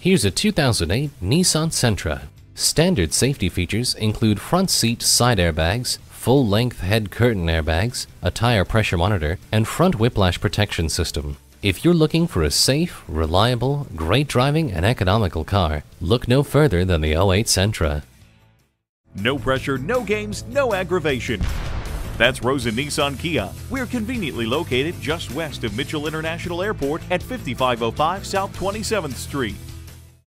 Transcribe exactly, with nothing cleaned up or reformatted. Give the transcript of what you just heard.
Here's a two thousand eight Nissan Sentra. Standard safety features include front seat side airbags, full-length head curtain airbags, a tire pressure monitor, and front whiplash protection system. If you're looking for a safe, reliable, great driving, and economical car, look no further than the oh eight Sentra. No pressure, no games, no aggravation. That's Rosen Nissan Kia. We're conveniently located just west of Mitchell International Airport at fifty-five oh five South twenty-seventh Street.